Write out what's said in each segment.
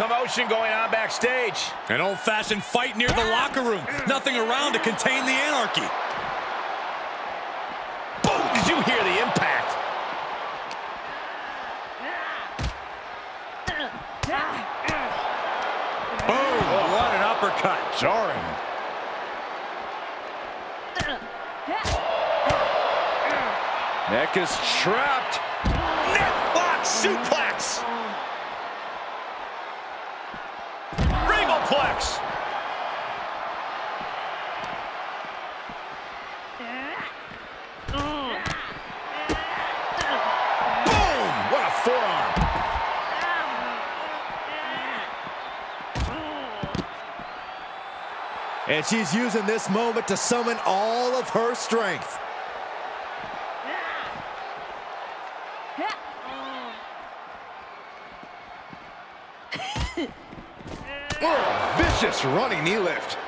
commotion going on backstage. An old-fashioned fight near the locker room. Nothing around to contain the anarchy. Boom! Did you hear the impact? Boom! What an uppercut. Jarring. Neck is trapped. Neck lock suplex. Regalplex. Boom! What a forearm. And she's using this moment to summon all of her strength. Oh, vicious running knee lift.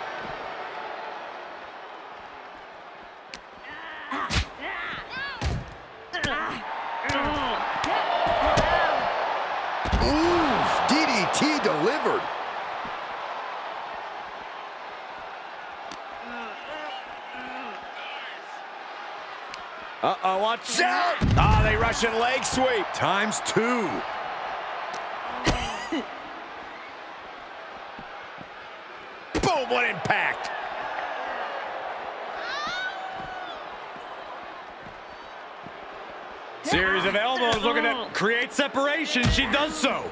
Ooh, DDT delivered. Uh-oh, watch out! Ah, they rush in leg sweep. Times 2. Boom, what impact! Series of elbows looking to create separation. She does so.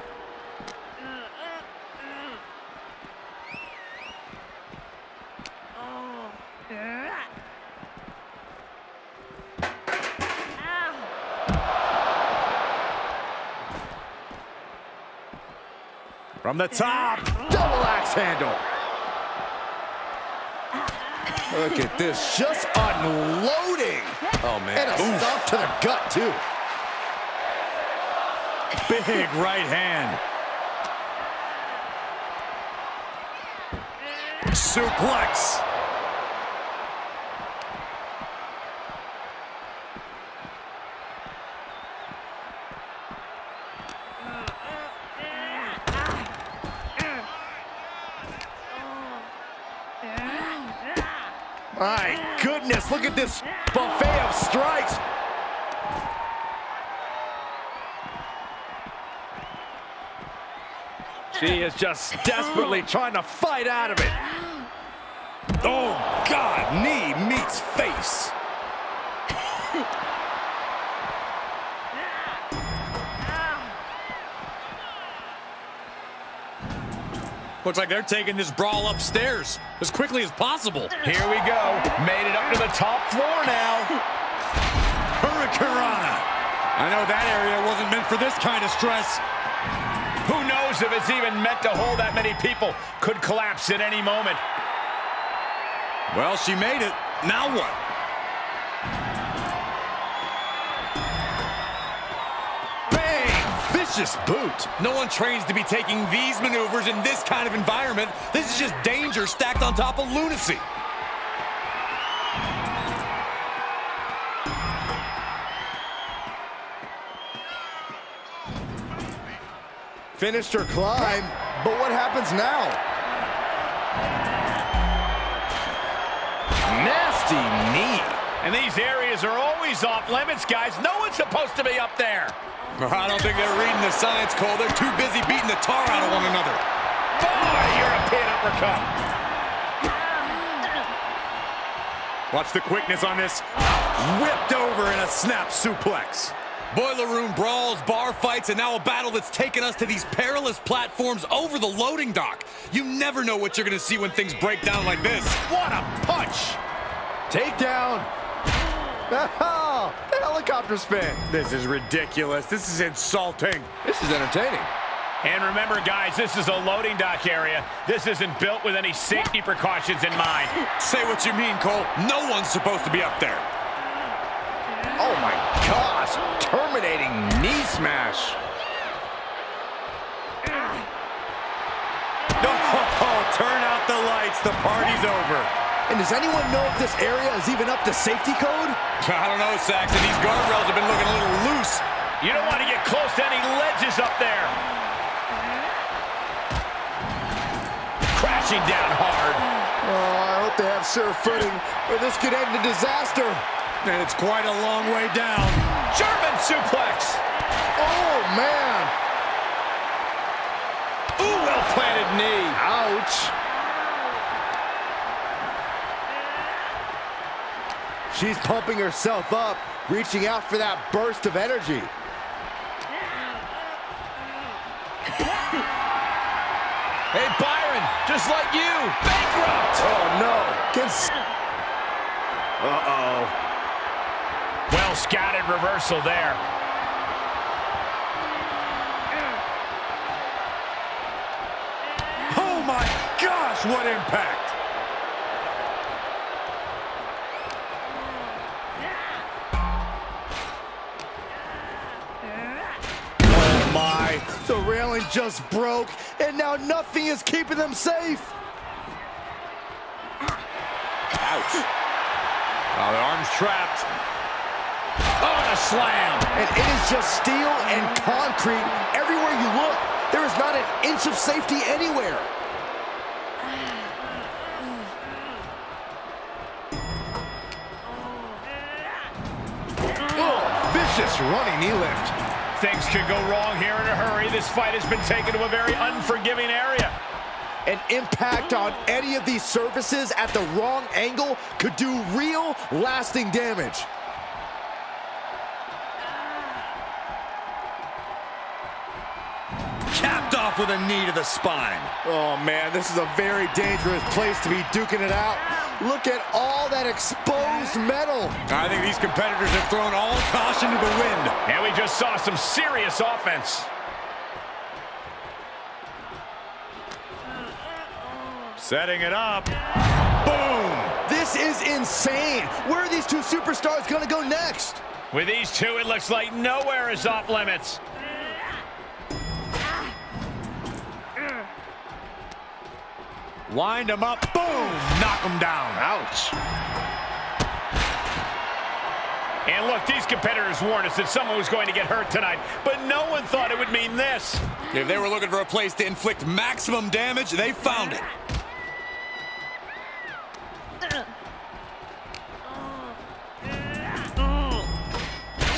From the top, double axe handle. Look at this, just unloading. Oh, man. And a stomp to the gut, too. Big right hand. Suplex. My goodness, look at this buffet of strikes. She is just desperately trying to fight out of it. Oh, God, knee meets face. Looks like they're taking this brawl upstairs as quickly as possible. Here we go. Made it up to the top floor now. Hurricanrana. I know that area wasn't meant for this kind of stress. Who knows if it's even meant to hold that many people? Could collapse at any moment. Well, she made it. Now what? Vicious boot. No one trains to be taking these maneuvers in this kind of environment. This is just danger stacked on top of lunacy. Finished her climb, but what happens now? Nasty knee. And these areas are always off limits, guys. No one's supposed to be up there. I don't think they're reading the science, Cole. They're too busy beating the tar out of one another. Boy, European uppercut. Watch the quickness on this. Whipped over in a snap suplex. Boiler room brawls, bar fights, and now a battle that's taken us to these perilous platforms over the loading dock. You never know what you're going to see when things break down like this. What a punch. Takedown. The helicopter spin. This is ridiculous. This is insulting. This is entertaining. And remember, guys, this is a loading dock area. This isn't built with any safety precautions in mind. Say what you mean, Cole. No one's supposed to be up there. Oh, my gosh. Terminating knee smash. Oh, turn out the lights. The party's over. And does anyone know if this area is even up to safety code? I don't know, Saxon. These guardrails have been looking a little loose. You don't want to get close to any ledges up there. punching down hard. Oh, I hope they have sure footing, or this could end in disaster. And it's quite a long way down. German suplex. Oh, man. Ooh, well-planted knee. Ouch. She's pumping herself up, reaching out for that burst of energy. Hey, Byron, just like you, bankrupt! Oh, no. Uh-oh. Well scouted reversal there. Oh, my gosh, what impact! The railing just broke, and now nothing is keeping them safe. Ouch. Oh, the arm's trapped. Oh, and a slam. And it is just steel and concrete everywhere you look. There is not an inch of safety anywhere. Oh, vicious running knee lift. Things could go wrong here in a hurry. This fight has been taken to a very unforgiving area. An impact on any of these surfaces at the wrong angle could do real, lasting damage. Capped off with a knee to the spine. Oh, man, this is a very dangerous place to be duking it out. Look at all that exposed metal. I think these competitors have thrown all caution to the wind. And we just saw some serious offense. Setting it up. Boom! This is insane. Where are these two superstars going to go next? With these two, it looks like nowhere is off limits. Wind him up, boom! Knock him down, ouch. And look, these competitors warned us that someone was going to get hurt tonight, but no one thought it would mean this. If they were looking for a place to inflict maximum damage, they found it.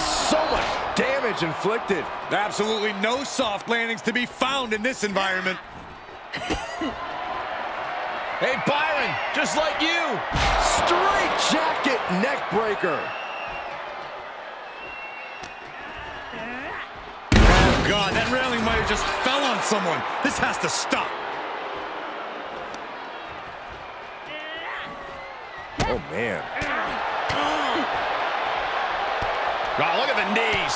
So much damage inflicted. Absolutely no soft landings to be found in this environment. Hey, Byron, just like you. Straight jacket neck breaker. Oh, God, that railing might have just fell on someone. This has to stop. Oh, man. Wow, look at the knees.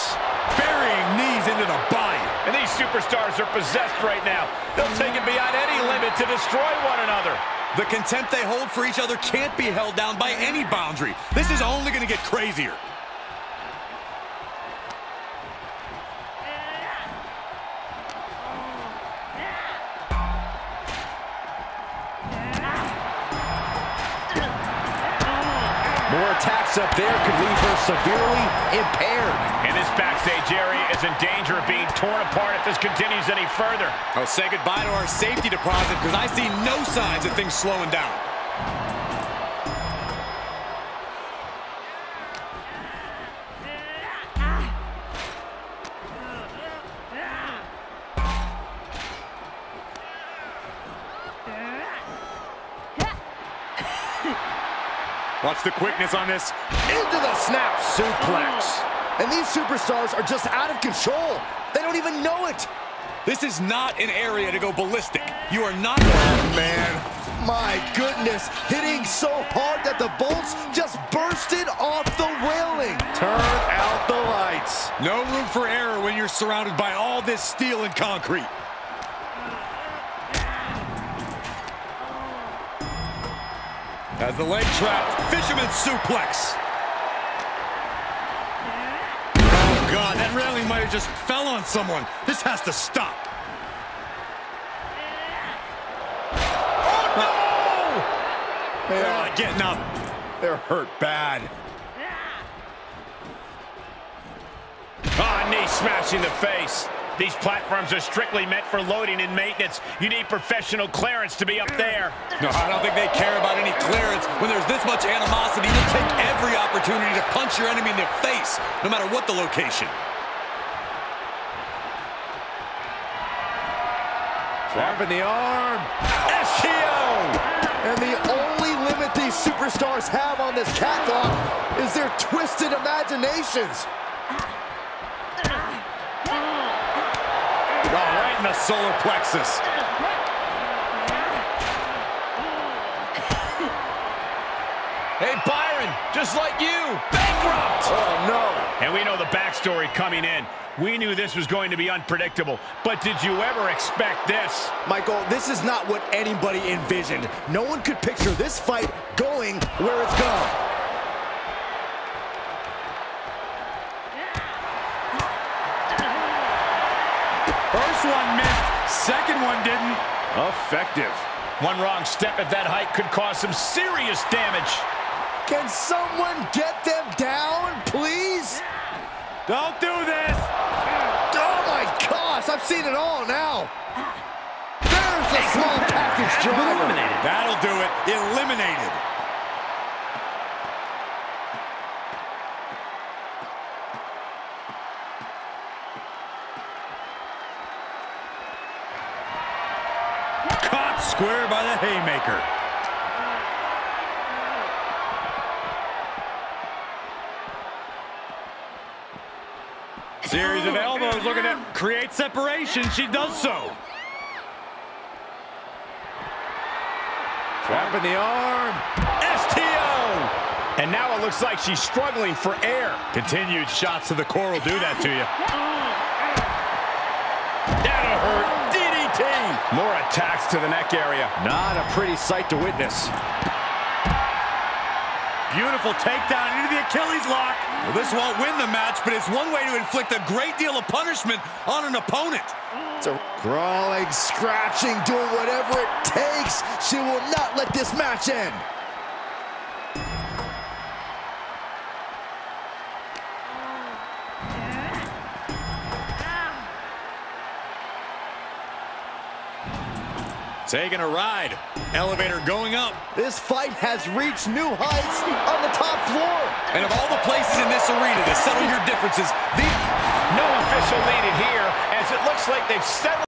Burying knees into the body. And these superstars are possessed right now. They'll take it beyond any limit to destroy one another. The contempt they hold for each other can't be held down by any boundary. This is only going to get crazier. More attacks up there could leave her severely impaired. And this backstage area is in danger of being torn apart if this continues any further. I'll say goodbye to our safety deposit because I see no signs of things slowing down. Watch the quickness on this. Into the snap suplex. And these superstars are just out of control. They don't even know it. This is not an area to go ballistic. You are not. Oh, man. My goodness. Hitting so hard that the bolts just bursted off the railing. Turn out the lights. No room for error when you're surrounded by all this steel and concrete. As the leg trapped, fisherman suplex. Oh, God, that railing might have just fell on someone. This has to stop. Oh, no! They are getting up. They're hurt bad. Ah, knee smashing the face. These platforms are strictly meant for loading and maintenance. You need professional clearance to be up there. No, I don't think they care about any clearance. When there's this much animosity, you'll take every opportunity to punch your enemy in the face, no matter what the location. Arm in the arm. STO! And the only limit these superstars have on this catwalk is their twisted imaginations. Oh, right in the solar plexus. Hey, Byron, just like you, bankrupt! Oh, no. And we know the backstory coming in. We knew this was going to be unpredictable, but did you ever expect this? Michael, this is not what anybody envisioned. No one could picture this fight going where it's going. First one missed, second one didn't. Effective. One wrong step at that height could cause some serious damage. Can someone get them down, please? Don't do this. Oh my gosh, I've seen it all now. There's a small package driver. Eliminated. That'll do it, eliminated. Square by the haymaker. Series of elbows looking to create separation. She does so. Trap in the arm. STO! And now it looks like she's struggling for air. Continued shots to the core will do that to you. That'll hurt. More attacks to the neck area. Not a pretty sight to witness. Beautiful takedown into the Achilles lock. Well, this won't win the match, but it's one way to inflict a great deal of punishment on an opponent. It's a crawling, scratching, doing whatever it takes. She will not let this match end. Taking a ride. Elevator going up. This fight has reached new heights on the top floor. And of all the places in this arena to settle your differences, no official needed here, as it looks like they've settled.